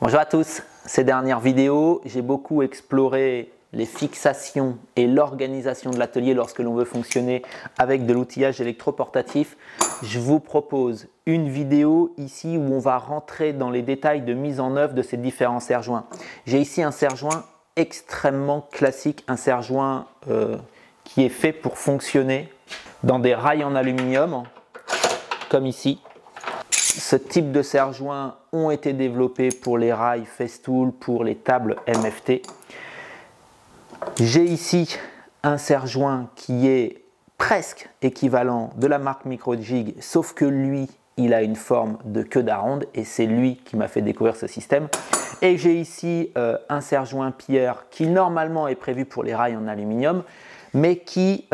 Bonjour à tous. Ces dernières vidéos, j'ai beaucoup exploré les fixations et l'organisation de l'atelier lorsque l'on veut fonctionner avec de l'outillage électroportatif. Je vous propose une vidéo ici où on va rentrer dans les détails de mise en œuvre de ces différents serre-joints. J'ai ici un serre-joint extrêmement classique, un serre-joint qui est fait pour fonctionner dans des rails en aluminium, comme ici. Ce type de serre-joints ont été développés pour les rails Festool, pour les tables MFT. J'ai ici un serre-joint qui est presque équivalent de la marque Microjig, sauf que lui, il a une forme de queue d'aronde et c'est lui qui m'a fait découvrir ce système. Et j'ai ici un serre-joint Pierre qui normalement est prévu pour les rails en aluminium, mais qui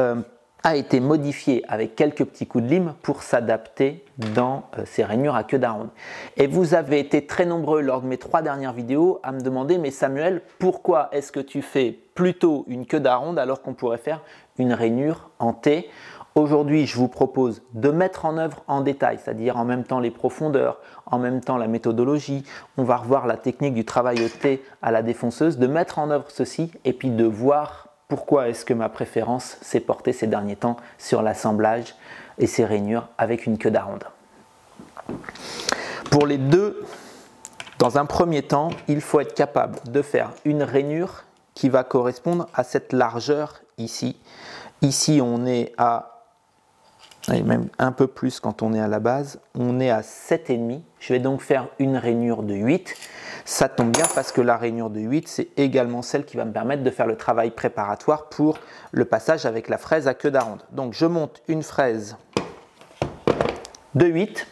a été modifié avec quelques petits coups de lime pour s'adapter dans ces rainures à queue d'aronde. Et vous avez été très nombreux lors de mes 3 dernières vidéos à me demander « Mais Samuel, pourquoi est-ce que tu fais plutôt une queue d'aronde alors qu'on pourrait faire une rainure en T ?» Aujourd'hui, je vous propose de mettre en œuvre en détail, c'est-à-dire en même temps les profondeurs, en même temps la méthodologie. On va revoir la technique du travail au T à la défonceuse, de mettre en œuvre ceci et puis de voir pourquoi est-ce que ma préférence s'est portée ces derniers temps sur l'assemblage et ses rainures avec une queue d'aronde. Pour les deux, dans un premier temps, il faut être capable de faire une rainure qui va correspondre à cette largeur ici. Ici, on est à, et même un peu plus quand on est à la base, on est à 7,5. Je vais donc faire une rainure de 8. Ça tombe bien parce que la rainure de 8, c'est également celle qui va me permettre de faire le travail préparatoire pour le passage avec la fraise à queue d'aronde. Donc, je monte une fraise de 8.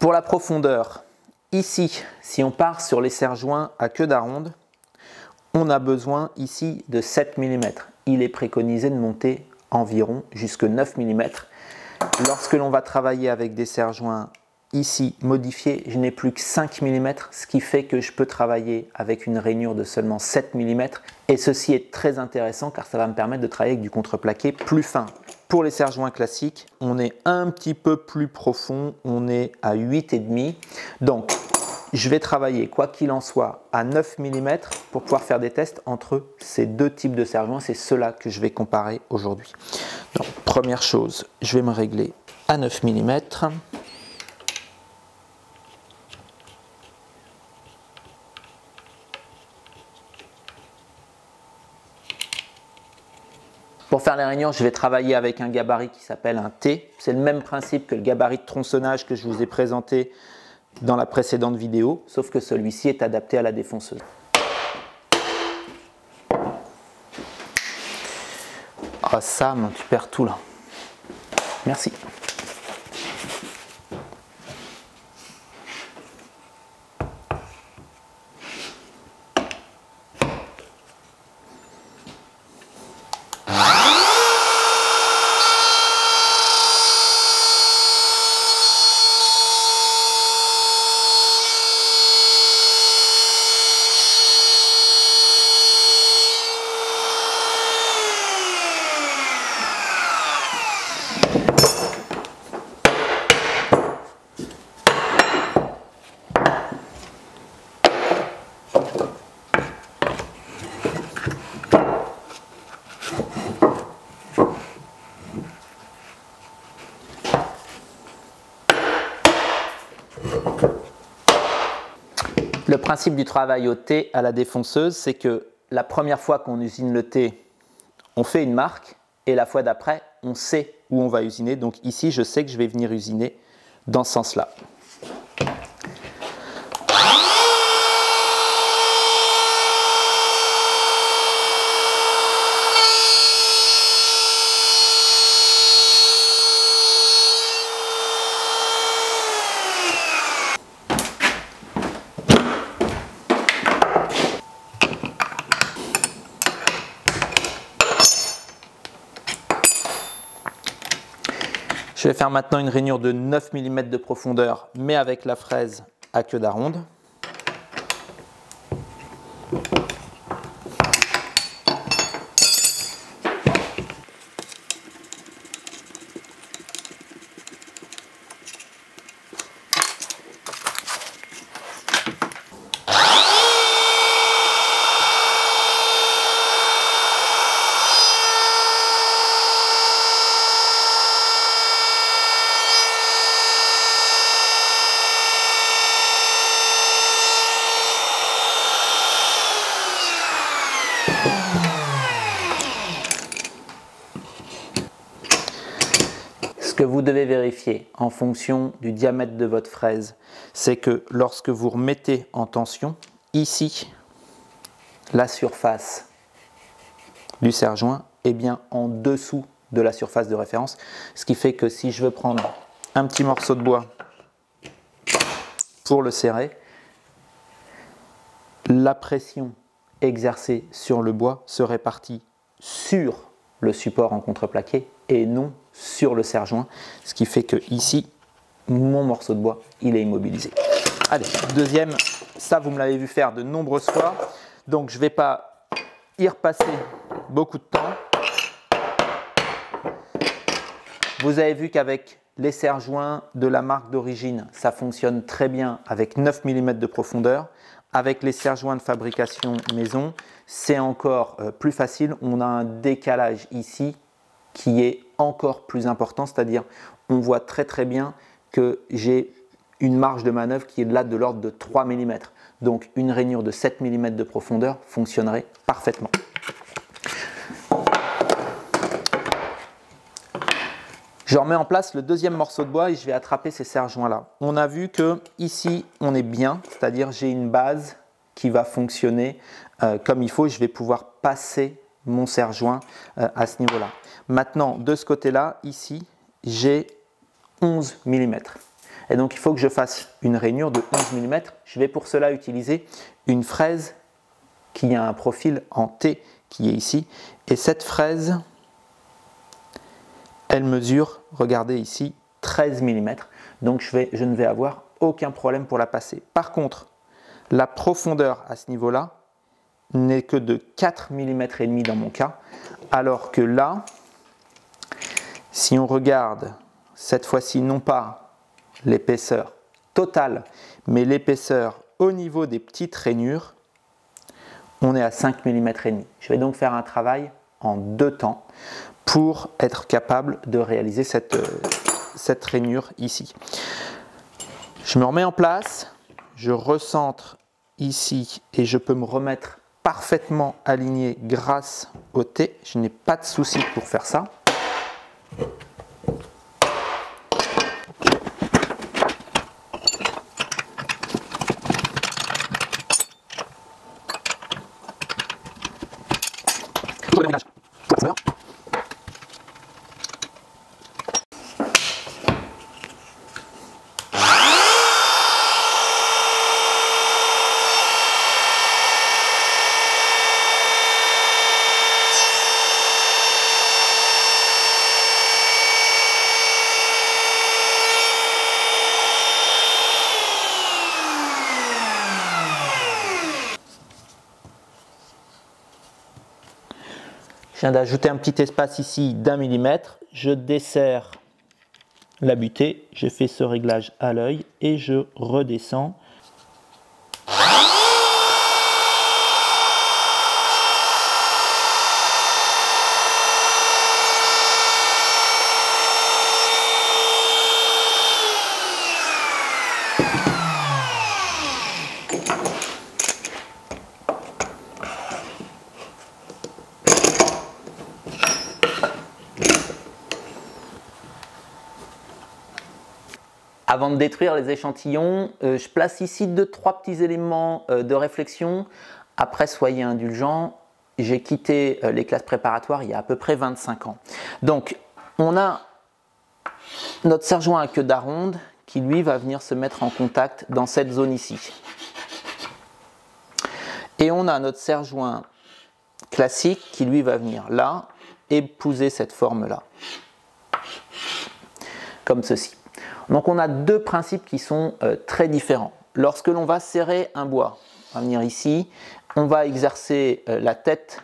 Pour la profondeur, ici, si on part sur les serre-joints à queue d'aronde, on a besoin ici de 7 mm. Il est préconisé de monter environ jusque 9 mm. Lorsque l'on va travailler avec des serre-joints ici modifiés, je n'ai plus que 5 mm, ce qui fait que je peux travailler avec une rainure de seulement 7 mm. Et ceci est très intéressant car ça va me permettre de travailler avec du contreplaqué plus fin. Pour les serre-joints classiques, on est un petit peu plus profond, on est à 8,5. Donc, je vais travailler, quoi qu'il en soit, à 9 mm pour pouvoir faire des tests entre ces deux types de serre-joints. C'est cela que je vais comparer aujourd'hui. Donc, première chose, je vais me régler à 9 mm. Pour faire les rainures, je vais travailler avec un gabarit qui s'appelle un T. C'est le même principe que le gabarit de tronçonnage que je vous ai présenté dans la précédente vidéo, sauf que celui-ci est adapté à la défonceuse. Oh Sam, tu perds tout là. Merci. Le principe du travail au thé à la défonceuse, c'est que la première fois qu'on usine le thé, on fait une marque et la fois d'après, on sait où on va usiner. Donc ici, je sais que je vais venir usiner dans ce sens-là. Je vais faire maintenant une rainure de 9 mm de profondeur, mais avec la fraise à queue d'aronde. que vous devez vérifier en fonction du diamètre de votre fraise, c'est que lorsque vous remettez en tension, ici, la surface du serre-joint est bien en dessous de la surface de référence, ce qui fait que si je veux prendre un petit morceau de bois pour le serrer, la pression exercée sur le bois se répartit sur le support en contreplaqué et non sur le serre-joint, ce qui fait que ici, mon morceau de bois, il est immobilisé. Allez, deuxième, ça vous me l'avez vu faire de nombreuses fois, donc je ne vais pas y repasser beaucoup de temps. Vous avez vu qu'avec les serre-joints de la marque d'origine, ça fonctionne très bien avec 9 mm de profondeur. Avec les serre-joints de fabrication maison, c'est encore plus facile. On a un décalage ici qui est encore plus important, c'est-à-dire on voit très bien que j'ai une marge de manœuvre qui est là de l'ordre de 3 mm. Donc une rainure de 7 mm de profondeur fonctionnerait parfaitement. Je remets en place le deuxième morceau de bois et je vais attraper ces serre-joints là. On a vu que ici on est bien, c'est-à-dire j'ai une base qui va fonctionner comme il faut. Je vais pouvoir passer mon serre-joint à ce niveau-là. Maintenant, de ce côté-là, ici, j'ai 11 mm. Et donc il faut que je fasse une rainure de 11 mm. Je vais pour cela utiliser une fraise qui a un profil en T qui est ici. Et cette fraise, elle mesure, regardez ici, 13 mm. Donc je ne vais avoir aucun problème pour la passer. Par contre, la profondeur à ce niveau-là n'est que de 4 mm et demi dans mon cas. Alors que là, si on regarde cette fois-ci, non pas l'épaisseur totale, mais l'épaisseur au niveau des petites rainures, on est à 5 mm et demi. Je vais donc faire un travail en deux temps pour être capable de réaliser cette rainure ici. Je me remets en place, je recentre ici et je peux me remettre parfaitement aligné grâce au T. Je n'ai pas de souci pour faire ça. Je viens d'ajouter un petit espace ici d'un millimètre, je desserre la butée, je fais ce réglage à l'œil et je redescends. Avant de détruire les échantillons, je place ici deux ou trois petits éléments de réflexion. Après, soyez indulgents, j'ai quitté les classes préparatoires il y a à peu près 25 ans. Donc, on a notre serre-joint à queue d'aronde qui, lui, va venir se mettre en contact dans cette zone ici. Et on a notre serre-joint classique qui, lui, va venir là, épouser cette forme-là, comme ceci. Donc on a deux principes qui sont très différents. Lorsque l'on va serrer un bois, on va venir ici, on va exercer la tête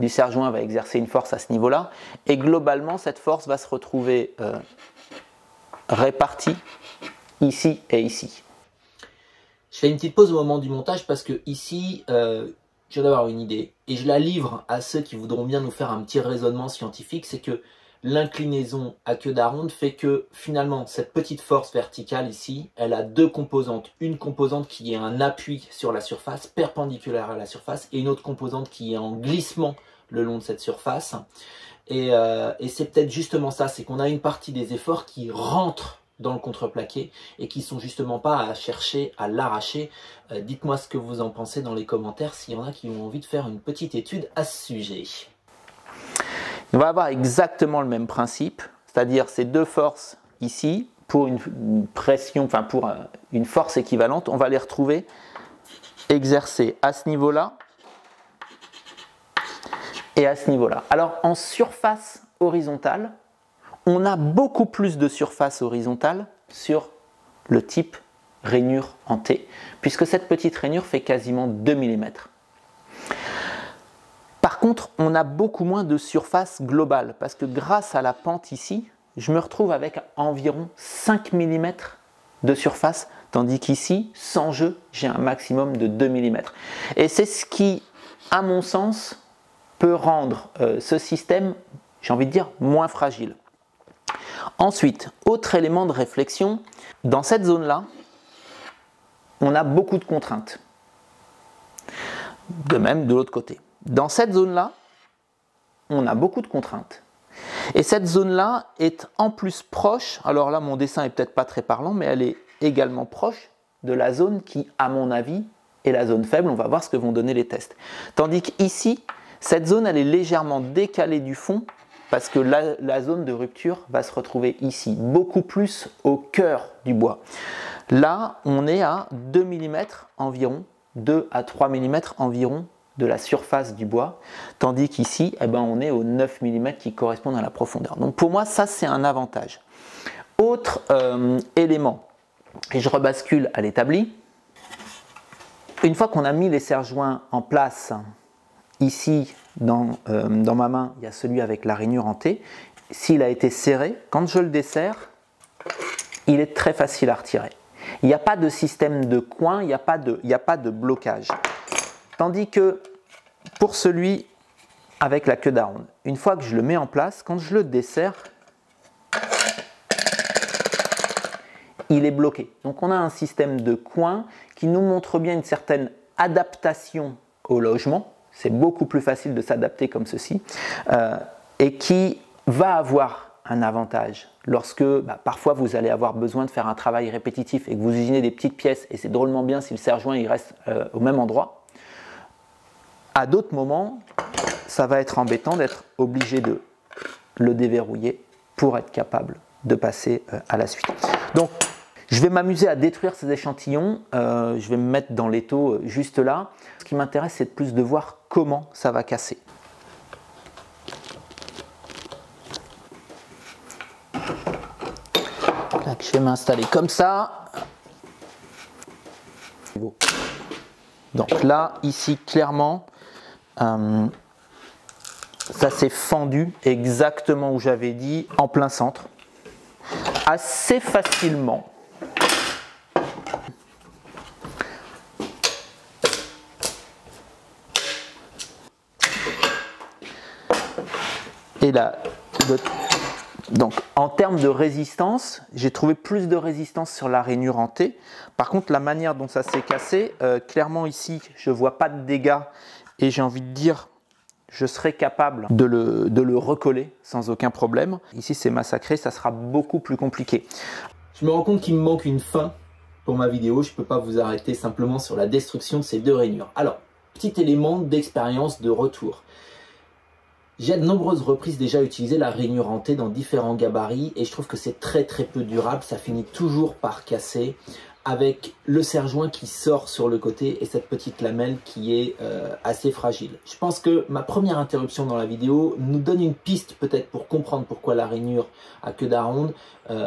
du serre-joint, va exercer une force à ce niveau-là, et globalement cette force va se retrouver répartie ici et ici. Je fais une petite pause au moment du montage parce que ici, je viens d'avoir une idée, et je la livre à ceux qui voudront bien nous faire un petit raisonnement scientifique, c'est que l'inclinaison à queue d'aronde fait que finalement cette petite force verticale ici, elle a deux composantes. Une composante qui est un appui sur la surface, perpendiculaire à la surface, et une autre composante qui est en glissement le long de cette surface. Et c'est peut-être justement ça, c'est qu'on a une partie des efforts qui rentrent dans le contreplaqué et qui sont justement pas à chercher à l'arracher. Dites-moi ce que vous en pensez dans les commentaires s'il y en a qui ont envie de faire une petite étude à ce sujet. On va avoir exactement le même principe, c'est-à-dire ces deux forces ici, pour une pression, enfin pour une force équivalente, on va les retrouver exercées à ce niveau-là et à ce niveau-là. Alors en surface horizontale, on a beaucoup plus de surface horizontale sur le type rainure en T, puisque cette petite rainure fait quasiment 2 mm. Par contre, on a beaucoup moins de surface globale, parce que grâce à la pente ici, je me retrouve avec environ 5 mm de surface, tandis qu'ici, sans jeu, j'ai un maximum de 2 mm. Et c'est ce qui, à mon sens, peut rendre ce système, j'ai envie de dire, moins fragile. Ensuite, autre élément de réflexion, dans cette zone-là, on a beaucoup de contraintes. De même, de l'autre côté. Dans cette zone-là, on a beaucoup de contraintes. Et cette zone-là est en plus proche, alors là mon dessin est peut-être pas très parlant, mais elle est également proche de la zone qui, à mon avis, est la zone faible. On va voir ce que vont donner les tests. Tandis qu'ici, cette zone, elle est légèrement décalée du fond, parce que la zone de rupture va se retrouver ici, beaucoup plus au cœur du bois. Là, on est à 2 mm environ, 2 à 3 mm environ, de la surface du bois, tandis qu'ici, eh ben, on est aux 9 mm qui correspondent à la profondeur. Donc pour moi, ça c'est un avantage. Autre élément, et je rebascule à l'établi, une fois qu'on a mis les serre-joints en place, ici dans ma main, il y a celui avec la rainure en T, s'il a été serré, quand je le desserre, il est très facile à retirer. Il n'y a pas de système de coin, il n'y a pas de blocage. Tandis que pour celui avec la queue d'aronde, une fois que je le mets en place, quand je le desserre, il est bloqué. Donc on a un système de coin qui nous montre bien une certaine adaptation au logement. C'est beaucoup plus facile de s'adapter comme ceci et qui va avoir un avantage lorsque parfois vous allez avoir besoin de faire un travail répétitif et que vous usinez des petites pièces et c'est drôlement bien si le serre-joint il reste au même endroit. À d'autres moments, ça va être embêtant d'être obligé de le déverrouiller pour être capable de passer à la suite. Donc, je vais m'amuser à détruire ces échantillons. Je vais me mettre dans l'étau juste là. Ce qui m'intéresse, c'est plus de voir comment ça va casser. Là, je vais m'installer comme ça. Donc là, ici, clairement... ça s'est fendu exactement où j'avais dit, en plein centre, assez facilement. Et là, donc en termes de résistance, j'ai trouvé plus de résistance sur la rainure en T. Par contre, la manière dont ça s'est cassé, clairement ici, je ne vois pas de dégâts. Et j'ai envie de dire, je serai capable de le recoller sans aucun problème. Ici, c'est massacré, ça sera beaucoup plus compliqué. Je me rends compte qu'il me manque une fin pour ma vidéo. Je ne peux pas vous arrêter simplement sur la destruction de ces deux rainures. Alors, petit élément d'expérience de retour. J'ai à de nombreuses reprises déjà utilisé la rainure en T dans différents gabarits et je trouve que c'est très peu durable. Ça finit toujours par casser, avec le serre-joint qui sort sur le côté et cette petite lamelle qui est assez fragile. Je pense que ma première interruption dans la vidéo nous donne une piste peut-être pour comprendre pourquoi la rainure à queue d'aronde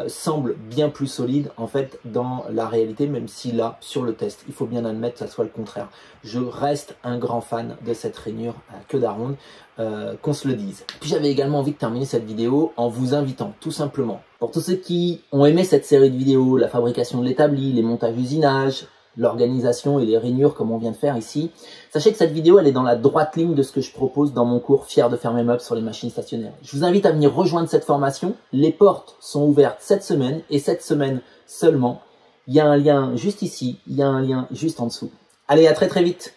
semble bien plus solide en fait dans la réalité, même si là, sur le test, il faut bien admettre que ça soit le contraire. Je reste un grand fan de cette rainure à queue d'aronde, qu'on se le dise. Puis j'avais également envie de terminer cette vidéo en vous invitant tout simplement. Pour tous ceux qui ont aimé cette série de vidéos, la fabrication de l'établi, les montages usinage, l'organisation et les rainures comme on vient de faire ici. Sachez que cette vidéo, elle est dans la droite ligne de ce que je propose dans mon cours Fier de faire mes meubles sur les machines stationnaires. Je vous invite à venir rejoindre cette formation. Les portes sont ouvertes cette semaine et cette semaine seulement. Il y a un lien juste ici, il y a un lien juste en dessous. Allez, à très très vite.